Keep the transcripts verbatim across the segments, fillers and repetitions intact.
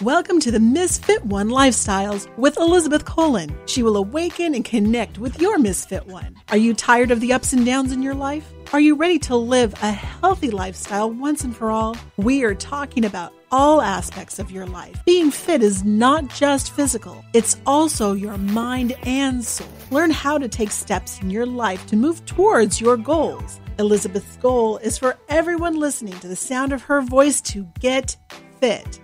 Welcome to the Miz Fit One Lifestyles with Elizabeth Colon. She will awaken and connect with your Miz Fit One. Are you tired of the ups and downs in your life? Are you ready to live a healthy lifestyle once and for all? We are talking about all aspects of your life. Being fit is not just physical. It's also your mind and soul. Learn how to take steps in your life to move towards your goals. Elizabeth's goal is for everyone listening to the sound of her voice to get fit.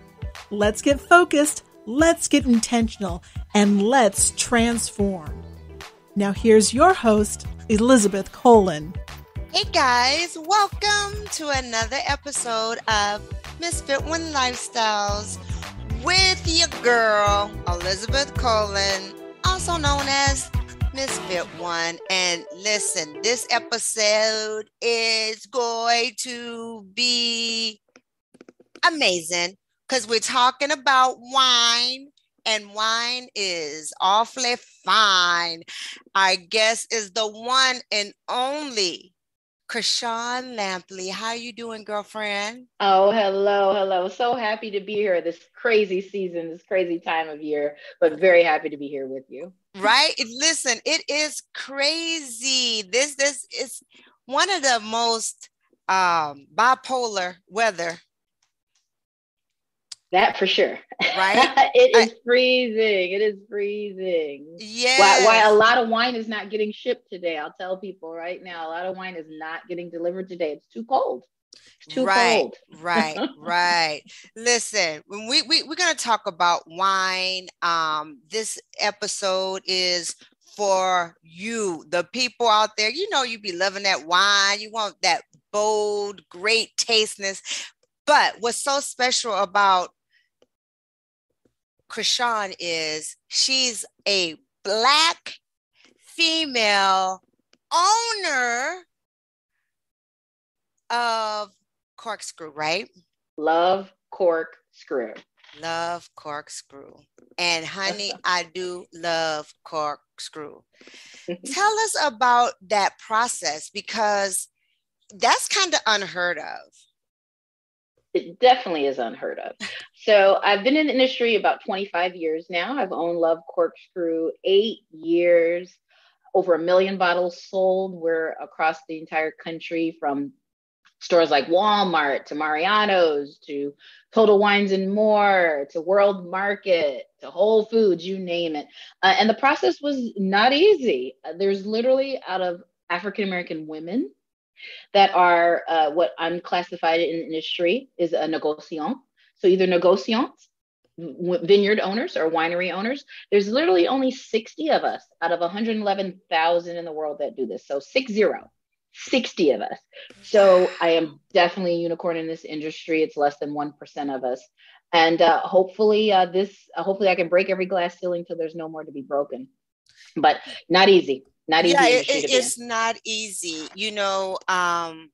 Let's get focused, let's get intentional, and let's transform. Now here's your host, Elizabeth Colon. Hey guys, welcome to another episode of Miz Fit One Lifestyles with your girl, Elizabeth Colon, also known as Miz Fit One. And listen, this episode is going to be amazing, because we're talking about wine, and wine is awfully fine. Our guest is the one and only Chrishon Lampley. How you doing, girlfriend? Oh, hello, hello. So happy to be here this crazy season, this crazy time of year, but very happy to be here with you. Right? Listen, it is crazy. This, this is one of the most um, bipolar weather. That for sure. Right? It is I, freezing. It is freezing. Yeah. Why, why a lot of wine is not getting shipped today. I'll tell people right now, a lot of wine is not getting delivered today. It's too cold. It's too right, cold. Right, right. Listen, when we, we, we're going to talk about wine. Um, this episode is for you, the people out there. You know, you be loving that wine. You want that bold, great tastiness. But what's so special about Chrishon is she's a Black female owner of Cork Screw, right? Love Cork Screw. Love Cork Screw. And honey, I do love Cork Screw. Tell us about that process, because that's kind of unheard of. It definitely is unheard of. So I've been in the industry about twenty-five years now. I've owned Love Cork Screw eight years, over a million bottles sold. We're across the entire country, from stores like Walmart to Mariano's to Total Wines and More to World Market to Whole Foods, you name it. Uh, and the process was not easy. There's literally, out of African-American women that are uh, what I'm classified in the industry is a negociant. So either negociants, vineyard owners, or winery owners. There's literally only sixty of us out of one hundred eleven thousand in the world that do this. So six zero, sixty of us. So I am definitely a unicorn in this industry. It's less than one percent of us. And uh, hopefully uh, this, uh, hopefully I can break every glass ceiling till there's no more to be broken, but not easy. Not easy. Yeah, it, it's not easy. You know, um,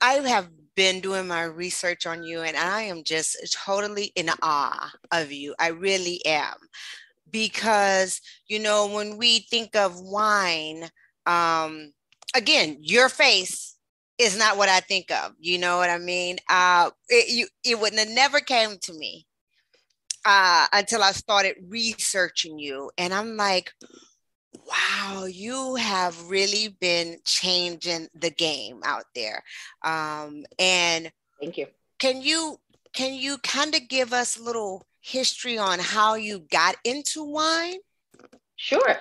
I have been doing my research on you, and I am just totally in awe of you. I really am. Because, you know, when we think of wine, um, again, your face is not what I think of. You know what I mean? Uh, it, you, it wouldn't have never came to me uh, until I started researching you. And I'm like, wow, you have really been changing the game out there. Um, and thank you. Can you can you kind of give us a little history on how you got into wine? Sure.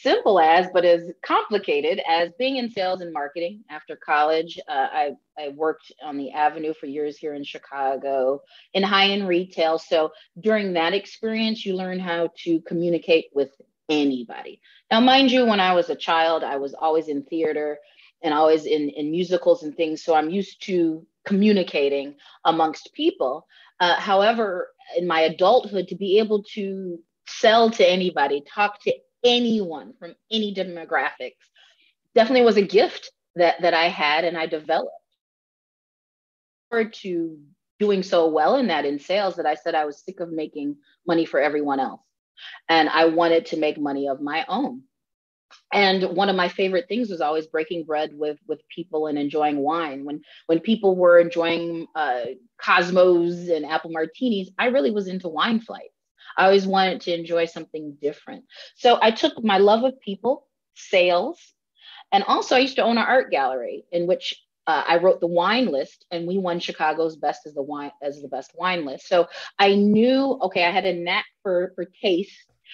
Simple as, but as complicated as being in sales and marketing. After college, uh, I, I worked on the Avenue for years here in Chicago in high-end retail. So during that experience, you learn how to communicate with anybody. Now, mind you, when I was a child, I was always in theater and always in, in musicals and things. So I'm used to communicating amongst people. Uh, however, in my adulthood, to be able to sell to anybody, talk to anyone from any demographics, definitely was a gift that, that I had and I developed. Or to doing so well in that in sales that I said I was sick of making money for everyone else. And I wanted to make money of my own. And one of my favorite things was always breaking bread with with people and enjoying wine. When when people were enjoying uh, Cosmos and apple martinis, I really was into wine flights. I always wanted to enjoy something different. So I took my love of people, sales, and also I used to own an art gallery in which uh, I wrote the wine list, and we won Chicago's best as the wine as the best wine list. So I knew, okay, I had a knack for for taste.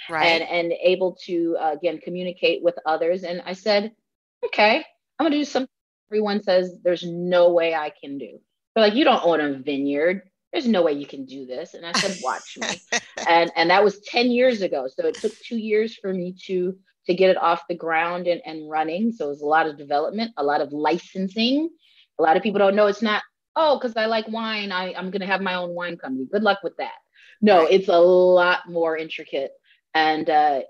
Right. And, and able to, uh, again, communicate with others. And I said, okay, I'm going to do something everyone says there's no way I can do. They're like, you don't own a vineyard. There's no way you can do this. And I said, watch me. and and that was ten years ago. So it took two years for me to to get it off the ground and, and running. So it was a lot of development, a lot of licensing. A lot of people don't know it's not, oh, because I like wine, I, I'm going to have my own wine company. Good luck with that. No, it's a lot more intricate. And uh,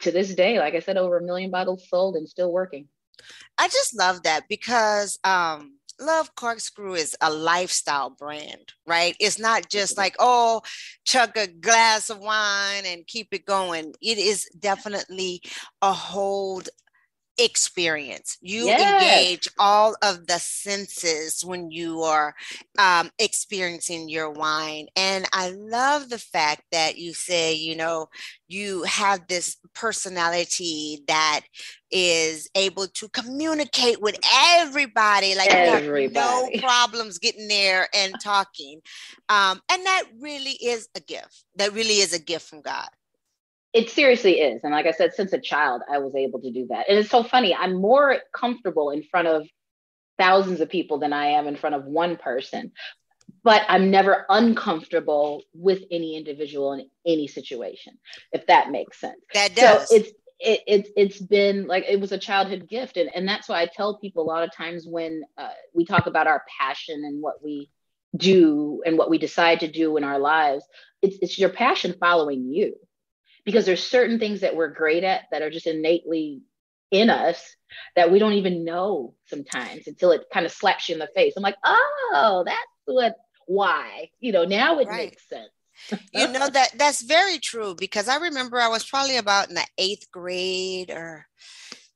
to this day, like I said, over a million bottles sold and still working. I just love that because um, Love Cork Screw is a lifestyle brand, right? It's not just like, oh, chug a glass of wine and keep it going. It is definitely a whole experience. You yes. engage all of the senses when you are um, experiencing your wine. And I love the fact that you say, you know, you have this personality that is able to communicate with everybody, like everybody. No problems getting there and talking. Um, and that really is a gift. That really is a gift from God. It seriously is. And like I said, since a child, I was able to do that. And it's so funny. I'm more comfortable in front of thousands of people than I am in front of one person. But I'm never uncomfortable with any individual in any situation, if that makes sense. That does. So it's, it, it, it's been like it was a childhood gift. And, and that's why I tell people a lot of times when uh, we talk about our passion and what we do and what we decide to do in our lives, it's, it's your passion following you. Because there's certain things that we're great at that are just innately in us that we don't even know sometimes until it kind of slaps you in the face. I'm like, oh, that's what, why, you know, now it right. makes sense. You know, that that's very true, because I remember I was probably about in the eighth grade or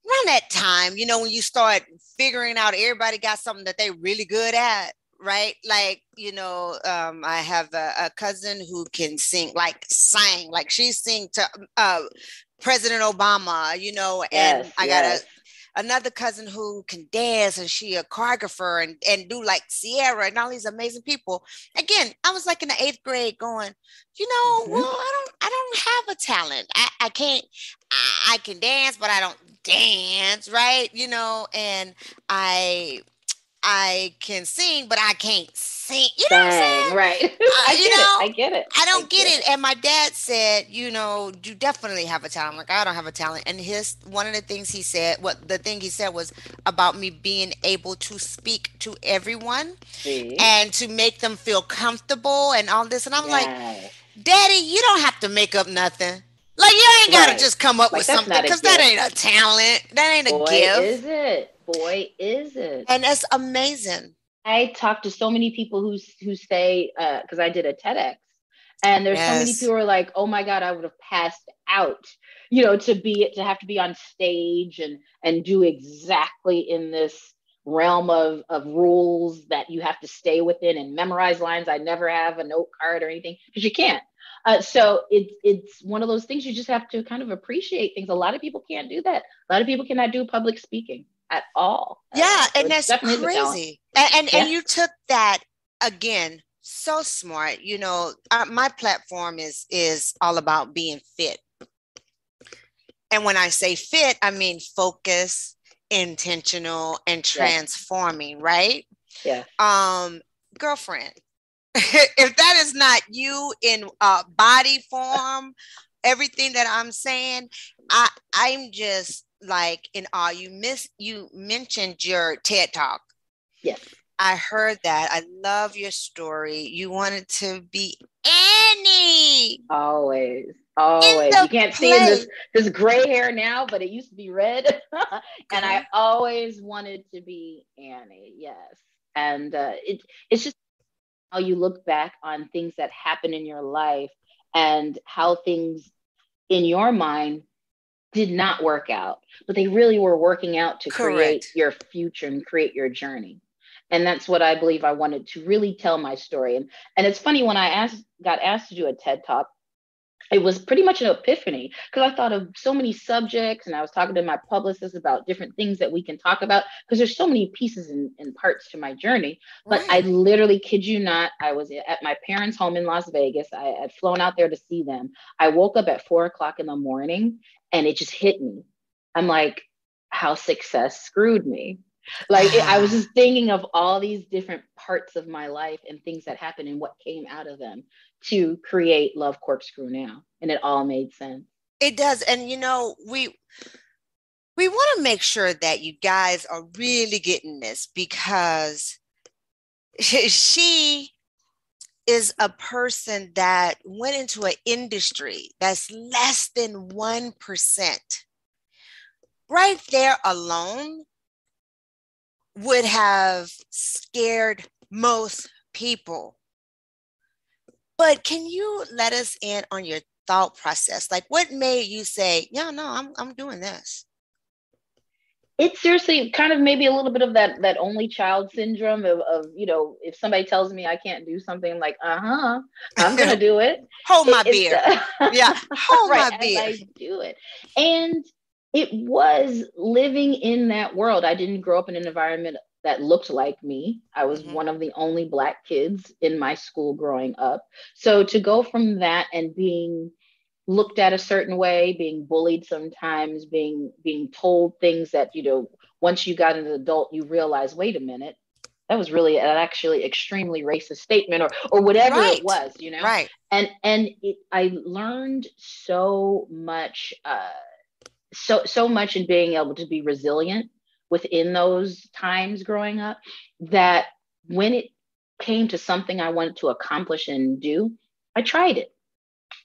around that time, you know, when you start figuring out everybody got something that they really good at. Right. Like, you know, um, I have a, a cousin who can sing, like sang, like she sang to uh, President Obama, you know, and yes, I yes. got a, another cousin who can dance, and she a choreographer and, and do like Sierra and all these amazing people. Again, I was like in the eighth grade going, you know, mm-hmm. well, I don't I don't have a talent. I, I can't I, I can dance, but I don't dance. Right. You know, and I. I can sing, but I can't sing. You know Dang, what I'm saying? Right. I, you get know, it. I get it. I don't I get, get it. it. And my dad said, you know, you definitely have a talent. I'm like, I don't have a talent. And his, one of the things he said, what the thing he said was about me being able to speak to everyone See? and to make them feel comfortable and all this. And I'm yes. like, Daddy, you don't have to make up nothing. Like, you ain't got to right. just come up like, with something, because that ain't a talent. That ain't Boy, a gift. Is it? Boy, is it. And it's amazing. I talk to so many people who, who say, uh, because I did a TEDx, and there's yes. so many people who are like, oh my God, I would have passed out, you know, to be, to have to be on stage and, and do exactly in this realm of, of rules that you have to stay within and memorize lines. I never have a note card or anything, because you can't. Uh, so it's it's one of those things you just have to kind of appreciate things. A lot of people can't do that. A lot of people cannot do public speaking at all. Yeah, uh, and that's crazy. And and, yeah. and you took that again. So smart. You know, uh, my platform is is all about being fit. And when I say fit, I mean focus, intentional, and transforming. Yeah. Right? Yeah. Um, girlfriend. If that is not you in uh, body form, everything that I'm saying, I, I'm just like in awe. You miss, you mentioned your TED Talk. Yes. I heard that. I love your story. You wanted to be Annie. Always. Always. You can't play. see in this, this gray hair now, but it used to be red. And I always wanted to be Annie. Yes. And uh, it it's just how you look back on things that happen in your life and how things in your mind did not work out, but they really were working out to Correct. create your future and create your journey. And that's what I believe I wanted to really tell my story. And, and it's funny, when I asked, got asked to do a TED Talk, it was pretty much an epiphany, because I thought of so many subjects, and I was talking to my publicist about different things that we can talk about, because there's so many pieces and, and parts to my journey. But right. I literally kid you not, I was at my parents' home in Las Vegas. I had flown out there to see them. I woke up at four o'clock in the morning and it just hit me. I'm like, how success screwed me. Like it, I was just thinking of all these different parts of my life and things that happened and what came out of them to create Love Cork Screw now. And it all made sense. It does. And, you know, we, we want to make sure that you guys are really getting this, because she is a person that went into an industry that's less than one percent. Right there alone would have scared most people. But can you let us in on your thought process? Like, what made you say, yeah, no, I'm I'm doing this? It's seriously kind of maybe a little bit of that that only child syndrome of, of you know, if somebody tells me I can't do something, I'm like, uh-huh, I'm going to do it. Hold it, my beer. Uh, yeah, hold right, my beer. I do it. And it was living in that world. I didn't grow up in an environment that looked like me. I was mm-hmm. one of the only Black kids in my school growing up. So to go from that and being looked at a certain way, being bullied sometimes, being being told things that, you know, once you got an adult, you realize, wait a minute, that was really an actually extremely racist statement, or or whatever right. it was, you know? Right. And, and it, I learned so much, uh, so so much in being able to be resilient within those times growing up, that when it came to something I wanted to accomplish and do, I tried it.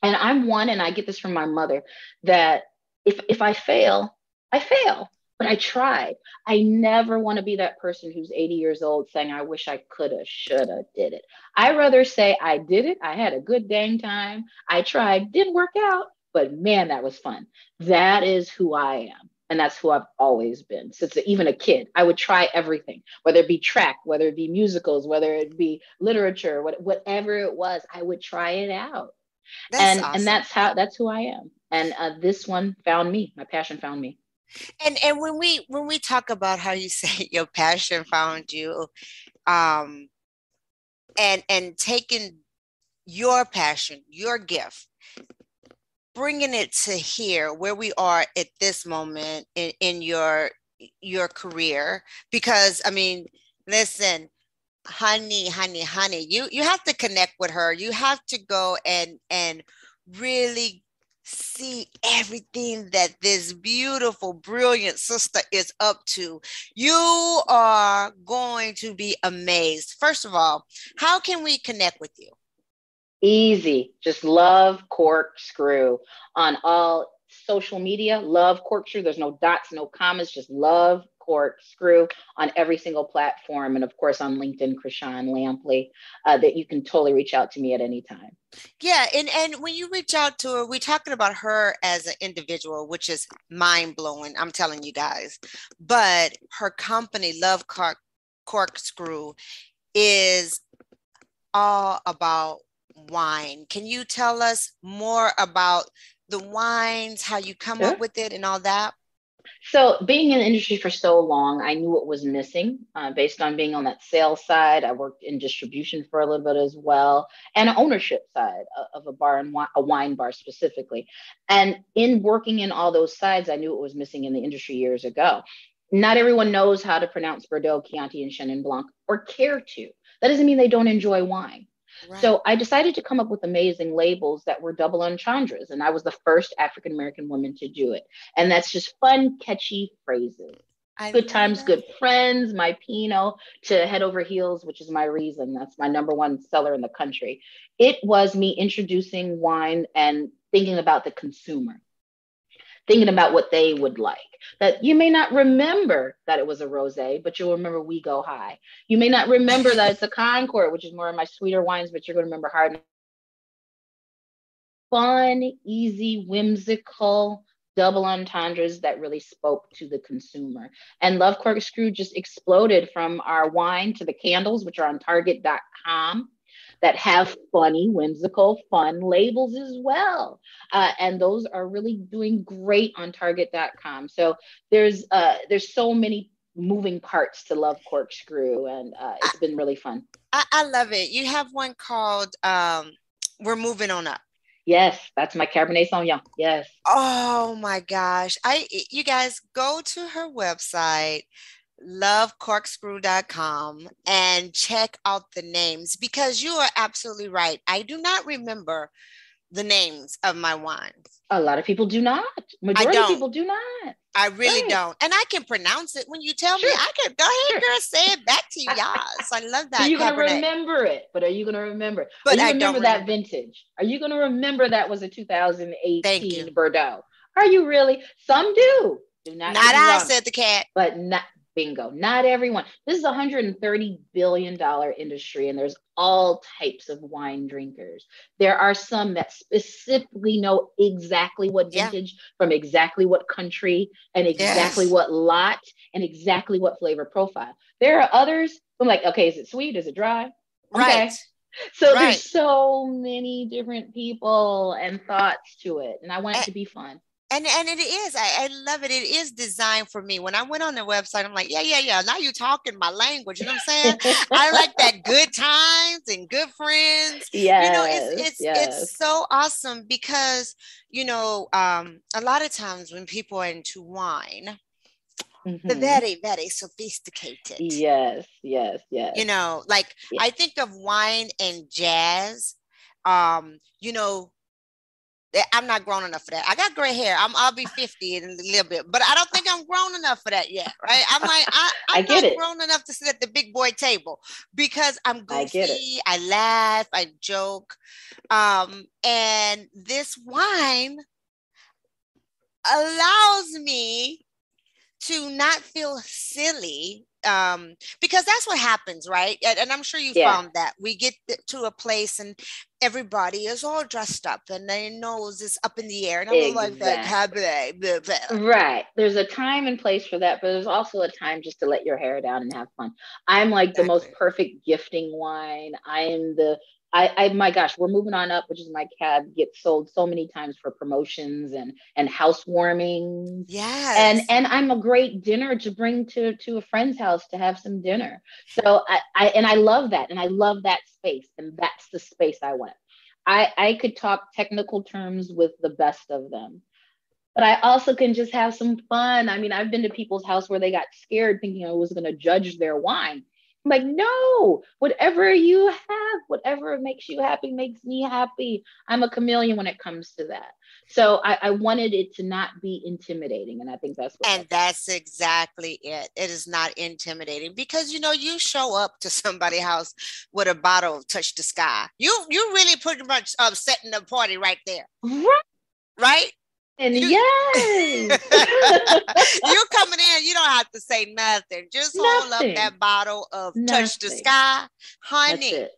And I'm one, and I get this from my mother, that if if I fail, I fail, but I tried. I never want to be that person who's eighty years old saying, I wish I coulda, shoulda, did it. I rather say I did it. I had a good dang time. I tried, didn't work out, but man, that was fun. That is who I am. And that's who I've always been. Since even a kid, I would try everything, whether it be track, whether it be musicals, whether it be literature, whatever it was, I would try it out. That's and awesome. And that's how, that's who I am. And uh, this one found me, my passion found me. And and when we, when we talk about how you say your passion found you, um, and, and taking your passion, your gift, bringing it to here where we are at this moment in, in your your career, because I mean, listen, honey, honey, honey, you you have to connect with her. You have to go and and really see everything that this beautiful, brilliant sister is up to. You are going to be amazed. First of all, how can we connect with you? Easy. Just Love Cork Screw on all social media. Love Cork Screw. There's no dots, no commas, just Love Cork Screw on every single platform. And of course on LinkedIn, Chrishon Lampley, uh, that you can totally reach out to me at any time. Yeah. And, and when you reach out to her, we're talking about her as an individual, which is mind blowing. I'm telling you guys, but her company, Love Cork, Cork Screw, is all about wine. Can you tell us more about the wines, how you come sure. up with it and all that? So being in the industry for so long, I knew what was missing uh, based on being on that sales side. I worked in distribution for a little bit as well, and an ownership side of a bar, and a wine bar specifically. And in working in all those sides, I knew what was missing in the industry years ago. Not everyone knows how to pronounce Bordeaux, Chianti, and Chenin Blanc, or care to. That doesn't mean they don't enjoy wine. Right. So I decided to come up with amazing labels that were double entendres, and I was the first African-American woman to do it. And that's just fun, catchy phrases. I good times, that. Good friends, my Pinot, to Head Over Heels, which is my reason. That's my number one seller in the country. It was me introducing wine and thinking about the consumer, thinking about what they would like. That you may not remember that it was a rosé, but you'll remember We Go High. You may not remember that it's a Concord, which is more of my sweeter wines, but you're going to remember hard. Fun, easy, whimsical, double entendres that really spoke to the consumer. And Love Cork Screw just exploded from our wine to the candles, which are on target dot com, that have funny, whimsical, fun labels as well. Uh, and those are really doing great on target dot com. So there's uh, there's so many moving parts to Love Cork Screw, and uh, it's been really fun. I, I love it. You have one called um, We're Moving On Up. Yes, that's my Cabernet Sauvignon. Yes. Oh my gosh. I you guys go to her website, love corkscrew dot com, and check out the names, because you are absolutely right. I do not remember the names of my wines. A lot of people do not. Majority of people do not. I really right. don't. And I can pronounce it when you tell sure. me. I can go ahead, sure. girl, say it back to you. Yes, I love that. So you're going to remember it, but are you going to remember it? But you I remember don't that remember. vintage. Are you going to remember that was a two thousand eighteen Bordeaux? Are you really? Some do. Do not. Not I wrong, said the cat. But not. Bingo. Not everyone. This is a one hundred thirty billion dollars industry, and there's all types of wine drinkers. There are some that specifically know exactly what vintage yeah. from exactly what country and exactly yes. what lot and exactly what flavor profile. There are others who I'm like, okay, is it sweet? Is it dry? Right. Okay. So right. there's so many different people and thoughts to it. And I want it to be fun. And and it is, I, I love it. It is designed for me. When I went on the website, I'm like, yeah, yeah, yeah. Now you're talking my language. You know what I'm saying? I like that good times and good friends. Yeah. You know, it's it's yes. it's so awesome because, you know, um, a lot of times when people are into wine, mm-hmm. they're very, very sophisticated. Yes, yes, yes. You know, like yes. I think of wine and jazz, um, you know, I'm not grown enough for that. I got gray hair. I'm, I'll be fifty in a little bit, but I don't think I'm grown enough for that yet, right? I'm like, I, I'm I get not it. grown enough to sit at the big boy table because I'm goofy, I, I laugh, I joke. Um, and this wine allows me to not feel silly, um, because that's what happens, right? And, and I'm sure you yeah. found that. We get to a place and everybody is all dressed up and their nose is up in the air. And I'm exactly. like, that, blah, blah, blah. Right. There's a time and place for that, but there's also a time just to let your hair down and have fun. I'm like exactly. the most perfect gifting wine. I am the, I, I, my gosh, We're Moving On Up, which is my cab, gets sold so many times for promotions and, and housewarmings. Yes. And, and I'm a great dinner to bring to, to a friend's house to have some dinner. So I, I, and I love that. And I love that space. And that's the space I want. I, I could talk technical terms with the best of them, but I also can just have some fun. I mean, I've been to people's house where they got scared thinking I was going to judge their wine. I'm like, no, whatever you have, whatever makes you happy makes me happy. I'm a chameleon when it comes to that. So I, I wanted it to not be intimidating. And I think that's what And that's about. exactly it. It is not intimidating because, you know, you show up to somebody's house with a bottle of Touch the Sky. You you really pretty much upsetting the party right there. Right. Right? And you, yes, you're coming in. You don't have to say nothing. Just hold nothing. up that bottle of nothing. Touch the Sky, honey. That's it.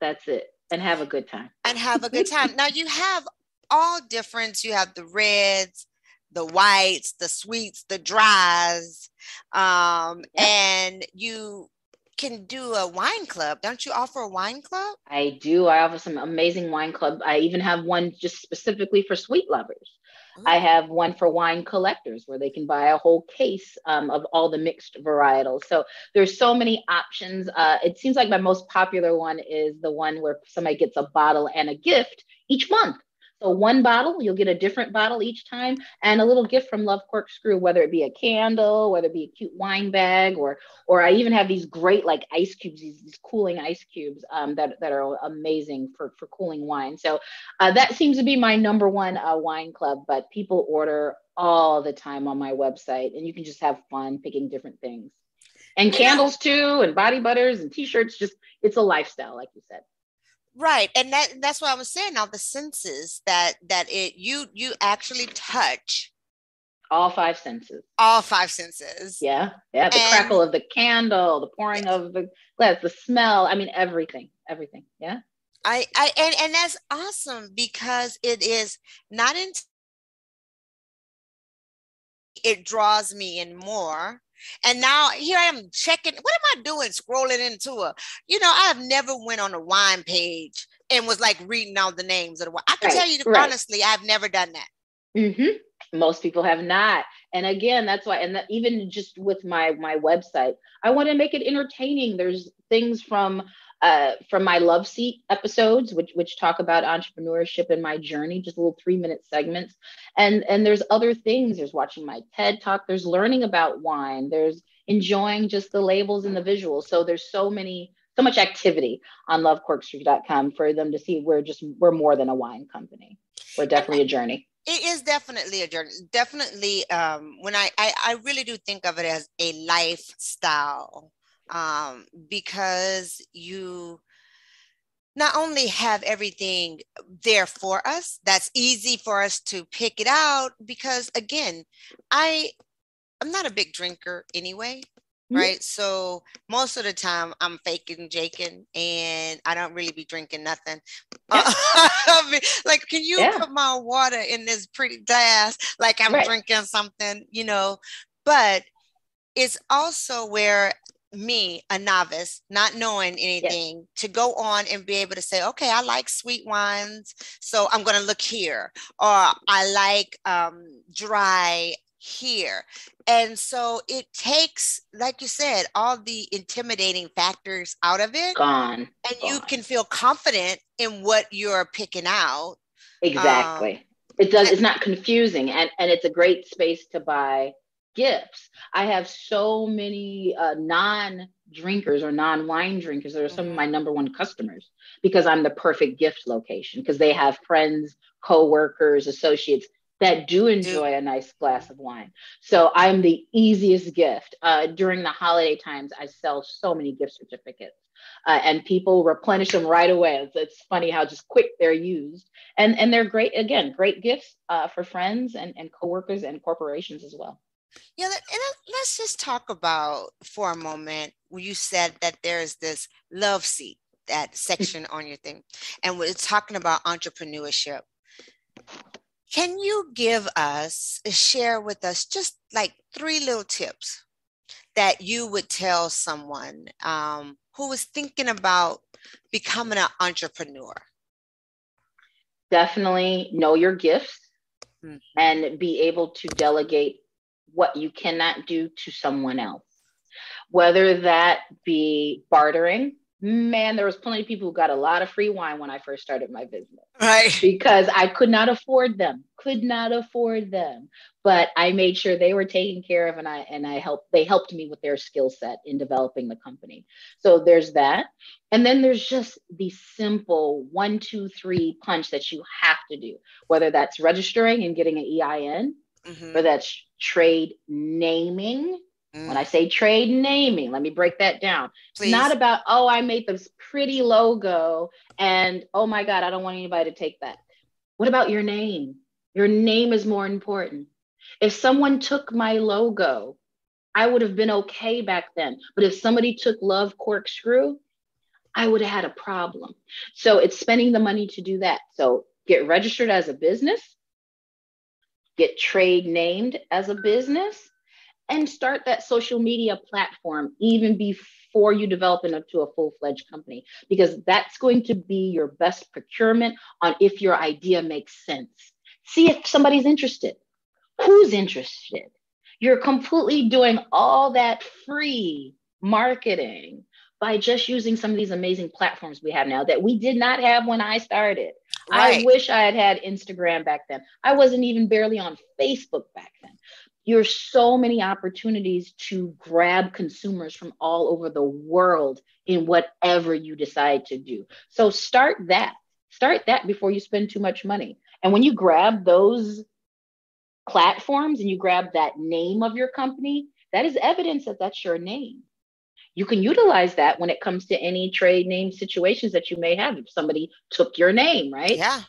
That's it. And have a good time. And have a good time. Now you have all different. You have the reds, the whites, the sweets, the dries, um, yep. and you can do a wine club. Don't you offer a wine club? I do. I offer some amazing wine club. I even have one just specifically for sweet lovers. I have one for wine collectors where they can buy a whole case um, of all the mixed varietals. So there's so many options. Uh, it seems like my most popular one is the one where somebody gets a bottle and a gift each month. So one bottle, you'll get a different bottle each time and a little gift from Love Cork Screw, whether it be a candle, whether it be a cute wine bag, or or I even have these great like ice cubes, these, these cooling ice cubes um, that, that are amazing for, for cooling wine. So uh, that seems to be my number one uh, wine club, but people order all the time on my website and you can just have fun picking different things and candles too, and body butters and t-shirts. Just it's a lifestyle, like you said. Right. And that that's what I was saying. Now the senses that that it you you actually touch all five senses. All five senses. Yeah. Yeah. The and, crackle of the candle, the pouring yeah. of the glass, the smell. I mean everything. Everything. Yeah. I, I and, and that's awesome because it is not in it draws me in more. And now here I am checking, what am I doing scrolling into a, you know, I have never went on a wine page and was like reading all the names of the wine. I can right, tell you, right. honestly, I've never done that. Mm-hmm. Most people have not. And again, that's why, and that even just with my, my website, I want to make it entertaining. There's things from, uh, from my Love Seat episodes, which, which talk about entrepreneurship and my journey, just little three minute segments. And, and there's other things. There's watching my TED talk. There's learning about wine. There's enjoying just the labels and the visuals. So there's so many, so much activity on love cork screw dot com for them to see. We're just, we're more than a wine company. We're definitely a journey. It is definitely a journey. Definitely, um, when I, I, I really do think of it as a lifestyle, um, because you not only have everything there for us, that's easy for us to pick it out, because again, I, I'm not a big drinker anyway, mm-hmm. right? So most of the time I'm faking, jaking, and I don't really be drinking nothing. Yeah. Like, can you yeah. put my water in this pretty glass? Like I'm right. drinking something, you know, but it's also where me, a novice, not knowing anything, yes. to go on and be able to say, okay, I like sweet wines, so I'm going to look here, or I like um, dry here. And so it takes, like you said, all the intimidating factors out of it. Gone. And Gone. You can feel confident in what you're picking out. Exactly. Um, it does. And- it's not confusing. And, and it's a great space to buy gifts. I have so many uh, non-drinkers or non-wine drinkers that are some mm-hmm. of my number one customers, because I'm the perfect gift location, because they have friends, co-workers, associates that do enjoy a nice glass of wine. So I'm the easiest gift. Uh, during the holiday times, I sell so many gift certificates uh, and people replenish them right away. It's, it's funny how just quick they're used. And, and they're great, again, great gifts uh, for friends and, and coworkers and corporations as well. Yeah, and let's just talk about for a moment, you said that there's this Love Seat, that section on your thing, and we're talking about entrepreneurship. Can you give us, share with us just like three little tips that you would tell someone um, who is thinking about becoming an entrepreneur? Definitely know your gifts mm-hmm. and be able to delegate what you cannot do to someone else, whether that be bartering. Man, there was plenty of people who got a lot of free wine when I first started my business, right? Because I could not afford them, could not afford them. But I made sure they were taken care of, and I and I helped. They helped me with their skill set in developing the company. So there's that, and then there's just the simple one, two, three punch that you have to do. Whether that's registering and getting an E I N, mm-hmm. or that's trade naming. When I say trade naming, let me break that down. Please. It's not about, oh, I made this pretty logo and oh my God, I don't want anybody to take that. What about your name? Your name is more important. If someone took my logo, I would have been okay back then. But if somebody took Love Cork Screw, I would have had a problem. So it's spending the money to do that. So get registered as a business, get trade named as a business, and start that social media platform even before you develop it into a full-fledged company, because that's going to be your best procurement on if your idea makes sense. See if somebody's interested. Who's interested? You're completely doing all that free marketing by just using some of these amazing platforms we have now that we did not have when I started. Right. I wish I had had Instagram back then. I wasn't even barely on Facebook back then. There's so many opportunities to grab consumers from all over the world in whatever you decide to do. So start that. Start that before you spend too much money. And when you grab those platforms and you grab that name of your company, that is evidence that that's your name. You can utilize that when it comes to any trade name situations that you may have. If somebody took your name, right? Yeah.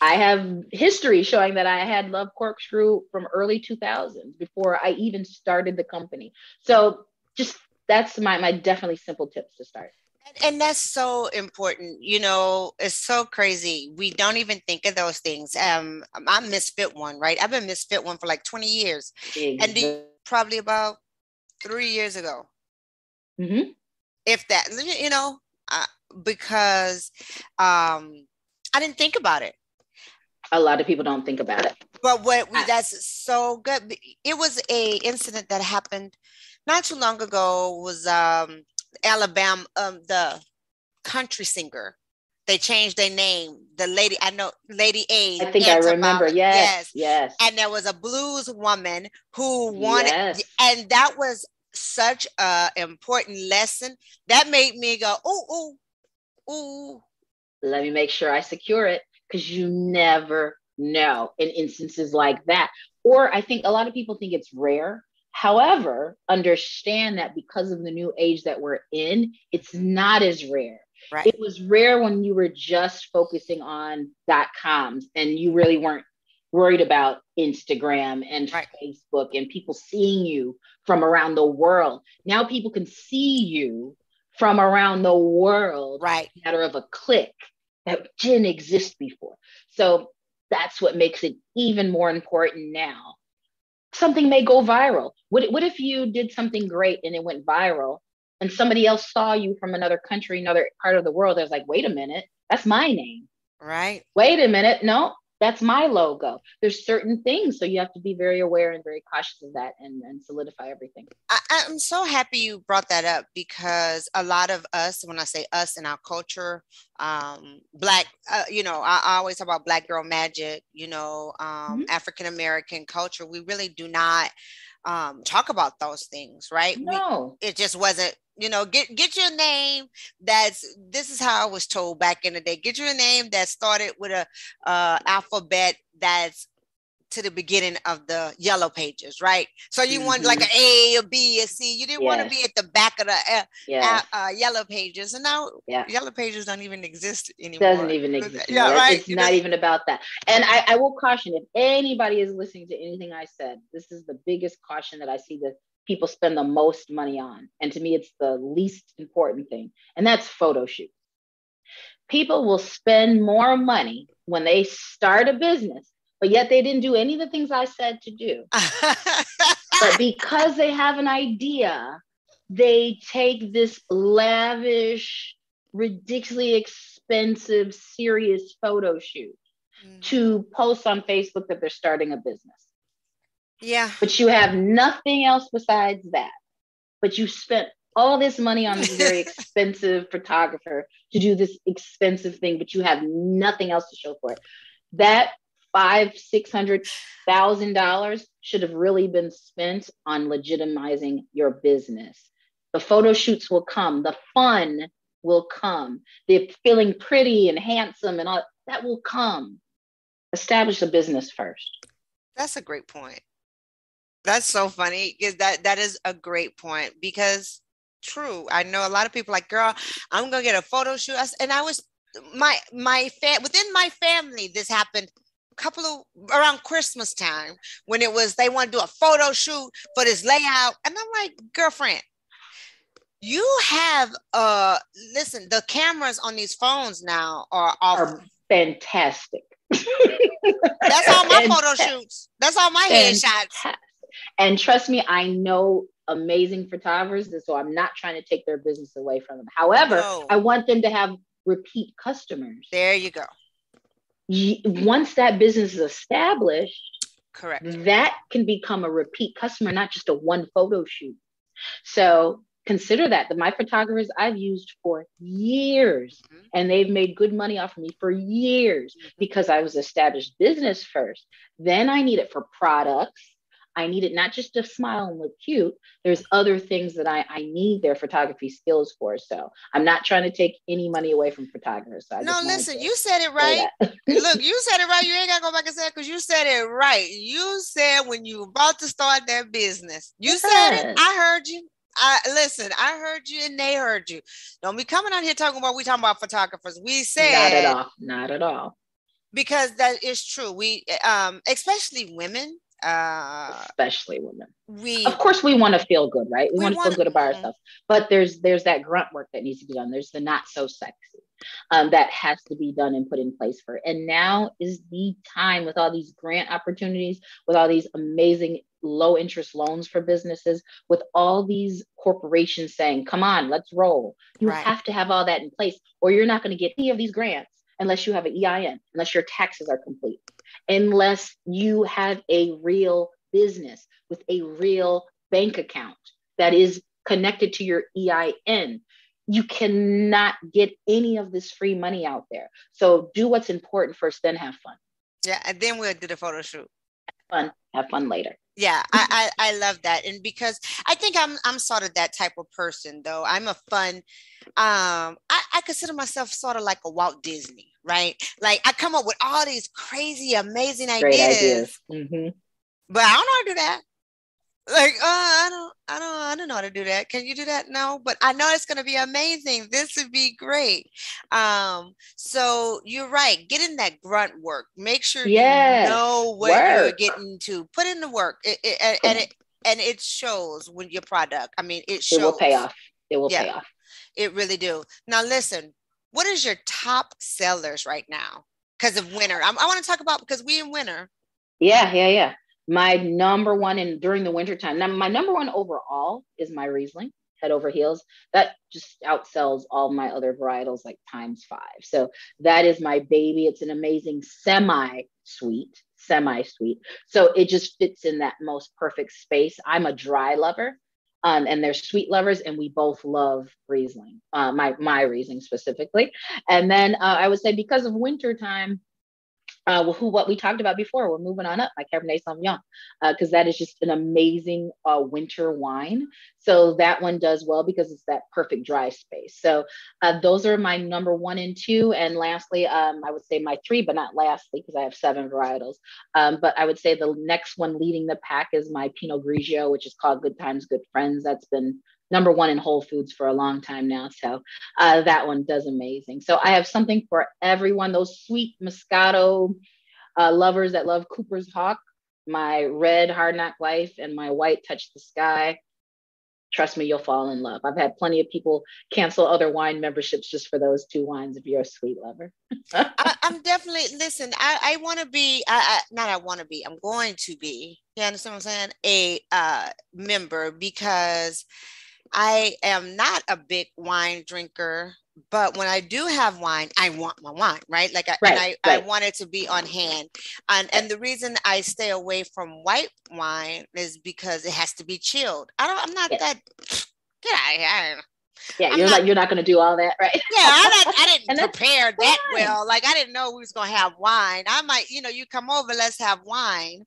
I have history showing that I had Love Cork Screw from early two thousands before I even started the company. So just that's my, my definitely simple tips to start. And that's so important. You know, it's so crazy. We don't even think of those things. Um, I'm Miz Fit One, right? I've been Miz Fit One for like twenty years. Exactly. And probably about three years ago. Mm-hmm. If that, you know, uh, because um, I didn't think about it. A lot of people don't think about it. But what we, that's so good. It was a incident that happened not too long ago. Was um, Alabama, um, the country singer. They changed their name. The lady, I know, Lady A. I think Antibon. I remember. Yes, yes, yes. And there was a blues woman who wanted, yes. And that was such a important lesson that made me go, ooh, ooh, ooh. Let me make sure I secure it, because you never know in instances like that. Or I think a lot of people think it's rare. However, understand that because of the new age that we're in, it's not as rare. Right. It was rare when you were just focusing on dot coms and you really weren't worried about Instagram and right. Facebook and people seeing you from around the world. Now people can see you from around the world. Right. Matter of a click that didn't exist before. So that's what makes it even more important now. Something may go viral. What, what if you did something great and it went viral and somebody else saw you from another country, another part of the world? They're like, wait a minute, that's my name. Right. Wait a minute. No, that's my logo. There's certain things. So you have to be very aware and very cautious of that and, and solidify everything. I, I'm so happy you brought that up, because a lot of us, when I say us in our culture, um, Black, uh, you know, I, I always talk about Black girl magic, you know, um, mm-hmm. African-American culture. We really do not um, talk about those things, right? No. We, it just wasn't, you know, get, get your name. That's, this is how I was told back in the day. Get your name that started with a uh, alphabet that's to the beginning of the yellow pages, right? So you mm-hmm. wanted like an A, a B, a C. You didn't yes. want to be at the back of the uh, yes. uh, uh, yellow pages. And now yeah. yellow pages don't even exist anymore. Doesn't even exist. Yeah, anymore. Right? It's you not know? Even about that. And I, I will caution, if anybody is listening to anything I said, this is the biggest caution that I see that people spend the most money on. And to me, it's the least important thing. And that's photo shoots. People will spend more money when they start a business, but yet they didn't do any of the things I said to do. But because they have an idea, they take this lavish, ridiculously expensive, serious photo shoot mm. to post on Facebook that they're starting a business. Yeah. But you have nothing else besides that. But you spent all this money on this very expensive photographer to do this expensive thing, but you have nothing else to show for it. That Five, six hundred thousand dollars should have really been spent on legitimizing your business. The photo shoots will come, the fun will come, the feeling pretty and handsome and all that will come. Establish a business first. That's a great point. That's so funny. Is that that is a great point, because true, I know a lot of people like, girl, I'm gonna get a photo shoot, and I was my my fam- within my family. This happened couple of around Christmas time, when it was, they want to do a photo shoot for this layout. And I'm like, girlfriend, you have uh listen, the cameras on these phones now are, are fantastic. That's all my photo shoots. That's all my headshots. And trust me, I know amazing photographers, so I'm not trying to take their business away from them. However, no. I want them to have repeat customers. There you go. Once that business is established, correct, that can become a repeat customer, not just a one photo shoot. So consider that. The, my photographers I've used for years, mm-hmm. and they've made good money off of me for years, mm-hmm. because I was established business first. Then I need it for products. I need it not just to smile and look cute. There's other things that I, I need their photography skills for. So I'm not trying to take any money away from photographers. So no, listen, you said it right. Look, you said it right. You ain't got to go back and say it, because you said it right. You said when you were about to start that business, you yes. said it. I heard you. I listen, I heard you and they heard you. Don't be coming out here talking about, we talking about photographers. We said. Not at all. Not at all. Because that is true. We, um, especially women. Uh, especially women. We, of course, we want to feel good, right? We, we want to feel good about mm-hmm. ourselves. But there's there's that grunt work that needs to be done. There's the not so sexy um, that has to be done and put in place for. And now is the time with all these grant opportunities, with all these amazing low interest loans for businesses, with all these corporations saying, "Come on, let's roll." You right. have to have all that in place, or you're not going to get any of these grants. Unless you have an E I N, unless your taxes are complete, unless you have a real business with a real bank account that is connected to your E I N, you cannot get any of this free money out there. So do what's important first, then have fun. Yeah. And then we'll do the photo shoot. Have fun. Have fun later. Yeah, I, I I love that. And because I think I'm I'm sort of that type of person, though. I'm a fun, um, I, I consider myself sort of like a Walt Disney, right? Like I come up with all these crazy, amazing Great ideas. ideas. Mm-hmm. But I don't know how to do that. Like, oh, I don't, I don't, I don't know how to do that. Can you do that? No, but I know it's going to be amazing. This would be great. Um, so you're right. Get in that grunt work. Make sure yes. you know what work. you're getting to. Put in the work, it, it, and, and it and it shows when your product. I mean, it shows. It will pay off. It will yeah, pay off. It really do. Now listen, what is your top sellers right now? Because of winter, I'm, I want to talk about because we in winter. Yeah, yeah, yeah. My number one in during the wintertime. Now, my number one overall is my Riesling, head over heels. That just outsells all my other varietals like times five. So that is my baby. It's an amazing semi-sweet, semi-sweet. So it just fits in that most perfect space. I'm a dry lover. Um, and they're sweet lovers, and we both love Riesling, uh, my, my Riesling specifically. And then uh, I would say because of wintertime, Uh, well, who what we talked about before, we're moving on up, my Cabernet Sauvignon, because uh, that is just an amazing uh, winter wine. So that one does well because it's that perfect dry space. So uh, those are my number one and two. And lastly, um, I would say my three, but not lastly, because I have seven varietals. Um, but I would say the next one leading the pack is my Pinot Grigio, which is called Good Times, Good Friends. That's been number one in Whole Foods for a long time now. So uh, that one does amazing. So I have something for everyone. Those sweet Moscato uh, lovers that love Cooper's Hawk, my red Hard Knock Life, and my white Touch the Sky. Trust me, you'll fall in love. I've had plenty of people cancel other wine memberships just for those two wines if you're a sweet lover. I, I'm definitely, listen, I, I want to be, I, I, not I want to be, I'm going to be, you understand what I'm saying, a uh, member because I am not a big wine drinker, but when I do have wine, I want my wine, right? Like I, right, and I, right. I want it to be on hand. And, and the reason I stay away from white wine is because it has to be chilled. I don't, I'm not yes. that, get out of here. I don't know. Yeah, I'm you're not, like you're not going to do all that, right? Yeah, I, not, I didn't prepare fine. that well. Like I didn't know we was going to have wine. I might, you know, you come over, let's have wine.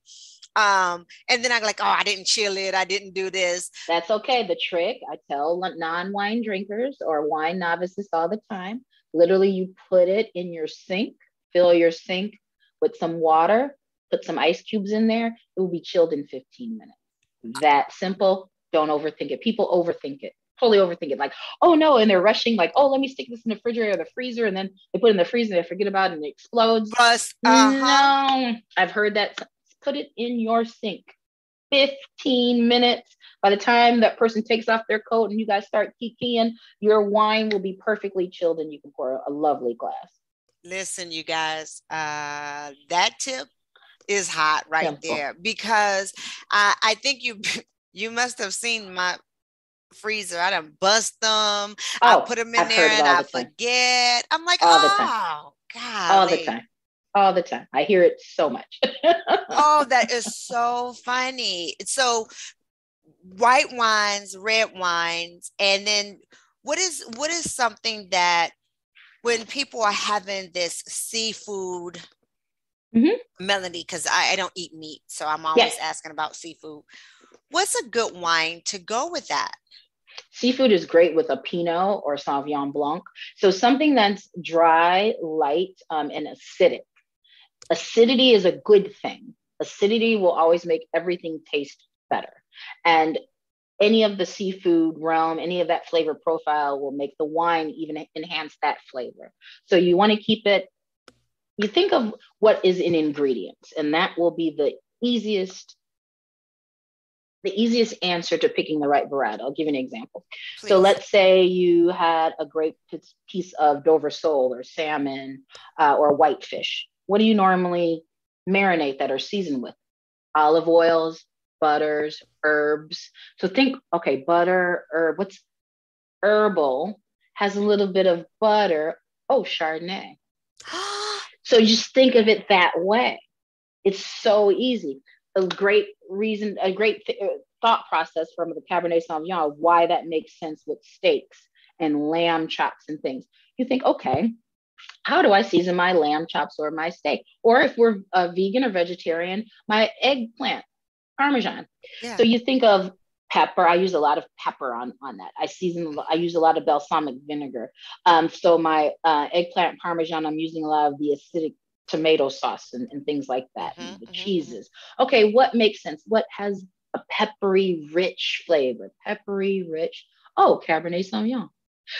Um, and then I'm like, oh, I didn't chill it. I didn't do this. That's okay. The trick I tell non-wine drinkers or wine novices all the time, literally you put it in your sink, fill your sink with some water, put some ice cubes in there. It will be chilled in fifteen minutes. That simple. Don't overthink it. People overthink it. Totally overthink it. Like, oh no. And they're rushing like, oh, let me stick this in the refrigerator or the freezer. And then they put it in the freezer and they forget about it and it explodes. Plus, uh-huh. No, I've heard that. Put it in your sink, fifteen minutes. By the time that person takes off their coat and you guys start kikiing, your wine will be perfectly chilled and you can pour a lovely glass. Listen, you guys, uh, that tip is hot right Simple. there because uh, I think you you must have seen my freezer. I done bust them. Oh, I put them in I've there and I forget. Time. I'm like, all oh, God. All the time. All the time. I hear it so much. Oh, that is so funny. So white wines, red wines, and then what is what is something that when people are having this seafood mm-hmm. melody, because I, I don't eat meat, so I'm always yes. asking about seafood. What's a good wine to go with that? Seafood is great with a Pinot or Sauvignon Blanc. So something that's dry, light, um, and acidic. Acidity is a good thing. Acidity will always make everything taste better. And any of the seafood realm, any of that flavor profile will make the wine even enhance that flavor. So you want to keep it, you think of what is in ingredients, and that will be the easiest the easiest answer to picking the right varietal. I'll give you an example. Please. So let's say you had a great piece of Dover sole or salmon uh, or whitefish. What do you normally marinate that or season with? Olive oils, butters, herbs. So think, okay, butter, herb, what's herbal, has a little bit of butter. Oh, Chardonnay. So just think of it that way. It's so easy. A great reason, a great th- thought process from the Cabernet Sauvignon, why that makes sense with steaks and lamb chops and things. You think, okay, how do I season my lamb chops or my steak? Or if we're a vegan or vegetarian, my eggplant, Parmesan. Yeah. So you think of pepper. I use a lot of pepper on, on that. I season, I use a lot of balsamic vinegar. Um, so my uh, eggplant Parmesan, I'm using a lot of the acidic tomato sauce and, and things like that, mm-hmm, and the mm-hmm. cheeses. Okay, what makes sense? What has a peppery, rich flavor? Peppery, rich. Oh, Cabernet Sauvignon.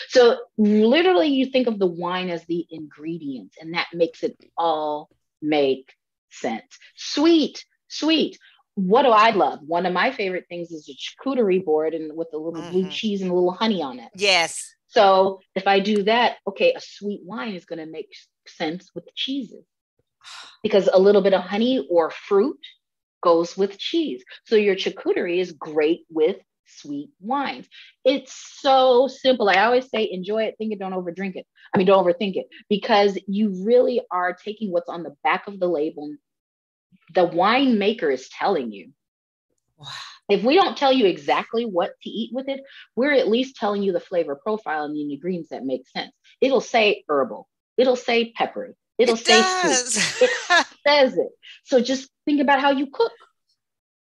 So literally you think of the wine as the ingredients, and that makes it all make sense. Sweet, sweet. What do I love? One of my favorite things is a charcuterie board and with a little mm-hmm. blue cheese and a little honey on it. Yes. So if I do that, okay, a sweet wine is going to make sense with the cheeses, because a little bit of honey or fruit goes with cheese. So your charcuterie is great with sweet wines. It's so simple. I always say, enjoy it, think it, don't overdrink it. I mean, don't overthink it, because you really are taking what's on the back of the label. The winemaker is telling you. Wow. If we don't tell you exactly what to eat with it, we're at least telling you the flavor profile and the ingredients that make sense. It'll say herbal. It'll say peppery. It'll it say does. Sweet. It says it. So just think about how you cook.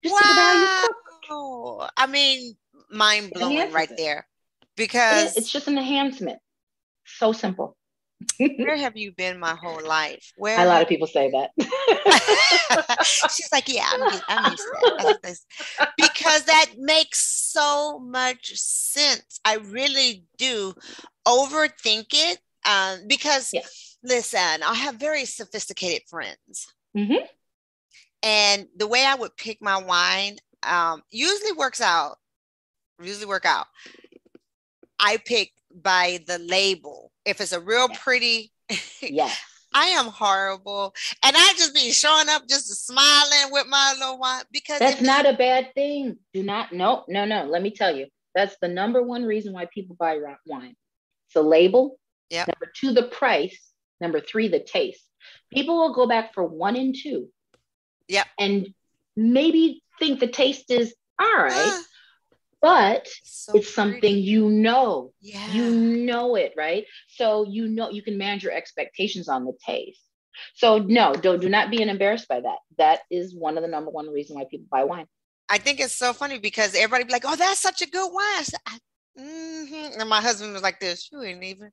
Just wow. think about how you cook. Oh, I mean, mind blowing right it. there, because it's just an enhancement. So simple. Where have you been my whole life? Where a lot of people say that. She's like, yeah, I'm, I'm used to that. That's, that's, because that makes so much sense. I really do overthink it um, because, yeah. listen, I have very sophisticated friends, mm-hmm. and the way I would pick my wine. Um, usually works out, usually work out. I pick by the label. If it's a real yes. pretty, yes. I am horrible. And I just be showing up just smiling with my little wine, because that's not a bad thing. Do not, no, no, no. Let me tell you, that's the number one reason why people buy wine. So label, yep. number two, the price, number three, the taste. People will go back for one and two. Yeah. And maybe think the taste is all right, ah, but so it's something pretty. you know, yeah. you know it, right? So you know, you can manage your expectations on the taste. So no, do, do not be embarrassed by that. That is one of the number one reason why people buy wine. I think it's so funny because everybody be like, oh, that's such a good wine. I said, I, mm-hmm. And my husband was like this, you ain't even,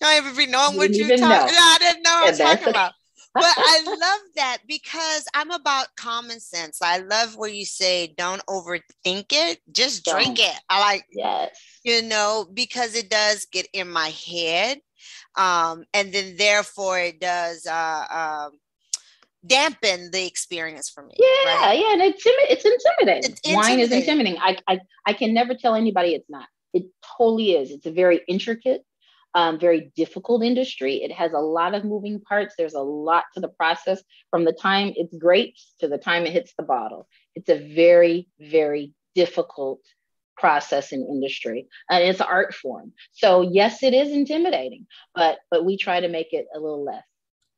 you don't even be knowing what you're talking about. No, I didn't know what I was talking about. But I love that, because I'm about common sense. I love where you say, don't overthink it. Just don't. Drink it. I like, yes. you know, because it does get in my head. Um, and then therefore it does uh, uh, dampen the experience for me. Yeah. Right? Yeah. And it's, it's intimidating. It's intimidating. Wine is intimidating. I, I, I can never tell anybody it's not. It totally is. It's a very intricate. Um, very difficult industry. It has a lot of moving parts. There's a lot to the process, from the time it's grapes to the time it hits the bottle. It's a very, very difficult process and industry, and it's an art form. So yes, it is intimidating, but but we try to make it a little less.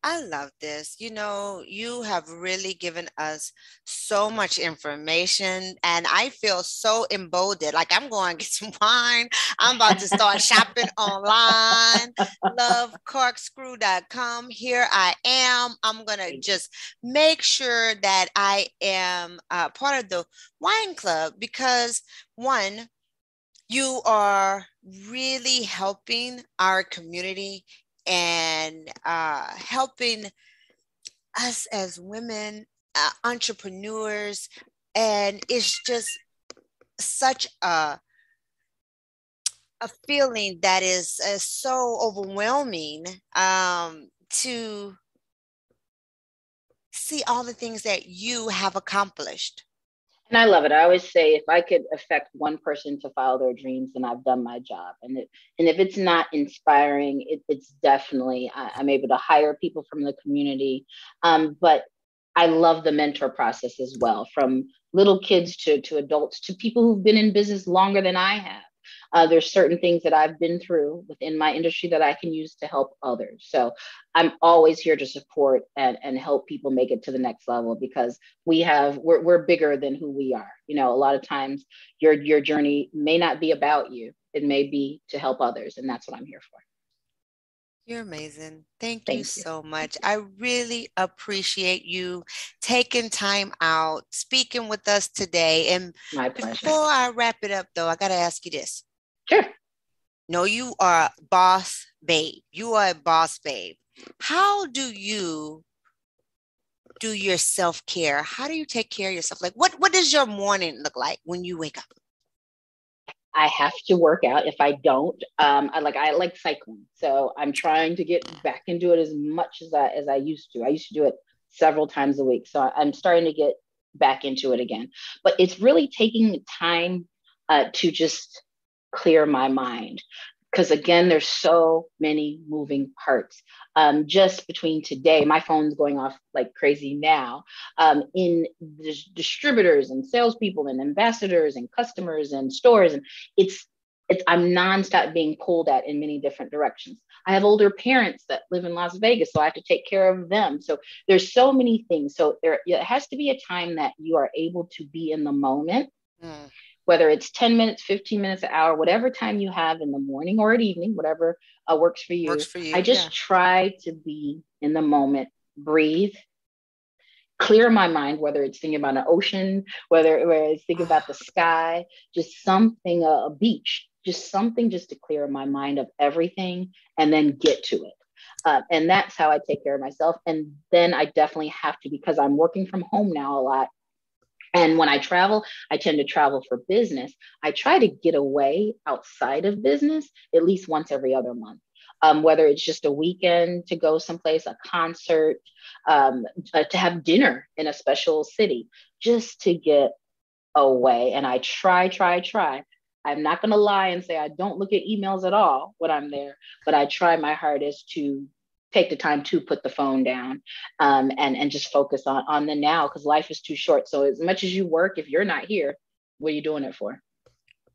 I love this. You know, you have really given us so much information, and I feel so emboldened. Like, I'm going to get some wine. I'm about to start shopping online. love cork screw dot com. Here I am. I'm going to just make sure that I am uh, part of the wine club, because one, you are really helping our community and uh, helping us as women, uh, entrepreneurs. And it's just such a, a feeling that is uh, so overwhelming um, to see all the things that you have accomplished. And I love it. I always say, if I could affect one person to follow their dreams, then I've done my job. And it, and if it's not inspiring, it, it's definitely, I, I'm able to hire people from the community. Um, but I love the mentor process as well, from little kids to, to adults, to people who've been in business longer than I have. Uh, there's certain things that I've been through within my industry that I can use to help others. So I'm always here to support and, and help people make it to the next level, because we have, we're, we're bigger than who we are. You know, a lot of times your, your journey may not be about you. It may be to help others. And that's what I'm here for. You're amazing. Thank, Thank you, you so much. I really appreciate you taking time out, speaking with us today. And my pleasure. Before I wrap it up, though, I got to ask you this. Sure. No, you are a boss babe. You are a boss babe. How do you do your self-care? How do you take care of yourself? Like, what, what does your morning look like when you wake up? I have to work out. If I don't, um, I like I like cycling, so I'm trying to get back into it as much as I as I used to. I used to do it several times a week, so I'm starting to get back into it again. But it's really taking time uh, to just clear my mind, because again, there's so many moving parts. Um, just between today, my phone's going off like crazy now. Um, in dis- distributors and salespeople and ambassadors and customers and stores, and it's it's I'm nonstop being pulled at in many different directions. I have older parents that live in Las Vegas, so I have to take care of them. So there's so many things. So there it has to be a time that you are able to be in the moment. Mm. Whether it's ten minutes, fifteen minutes, an hour, whatever time you have in the morning or at evening, whatever uh, works for you. Works for you. I just yeah. try to be in the moment, breathe, clear my mind, whether it's thinking about an ocean, whether, whether it's thinking about the sky, just something, uh, a beach, just something just to clear my mind of everything and then get to it. Uh, and that's how I take care of myself. And then I definitely have to, because I'm working from home now a lot, and when I travel, I tend to travel for business. I try to get away outside of business at least once every other month, um, whether it's just a weekend to go someplace, a concert, um, uh, to have dinner in a special city, just to get away. And I try, try, try. I'm not going to lie and say I don't look at emails at all when I'm there, but I try my hardest to take the time to put the phone down um, and, and just focus on, on the now, because life is too short. So as much as you work, if you're not here, what are you doing it for?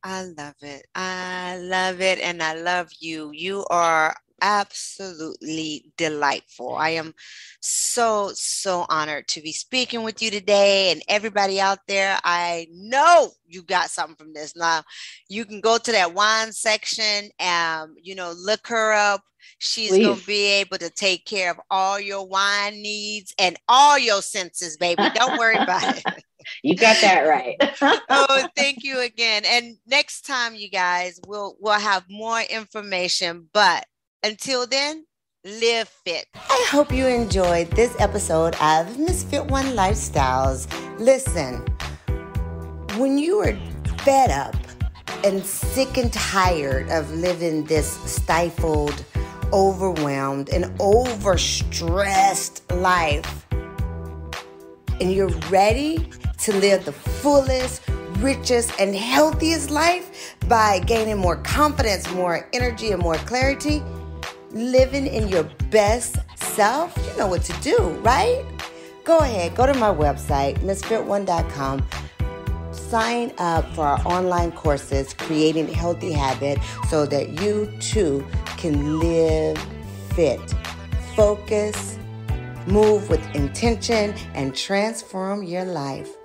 I love it. I love it. And I love you. You are absolutely delightful. I am so, so honored to be speaking with you today, and everybody out there, I know you got something from this. Now you can go to that wine section and, you know, look her up. She's going to be able to take care of all your wine needs and all your senses, baby. Don't worry about it. You got that right. Oh, thank you again. And next time, you guys, we'll, we'll have more information, but until then, live fit. I hope you enjoyed this episode of Miz Fit One Lifestyles. Listen, when you are fed up and sick and tired of living this stifled, overwhelmed, and overstressed life, and you're ready to live the fullest, richest, and healthiest life by gaining more confidence, more energy, and more clarity, living in your best self, you know what to do, right? Go ahead, go to my website, miss fit one dot com. Sign up for our online courses, Creating Healthy Habit, so that you too can live fit, focus, move with intention, and transform your life.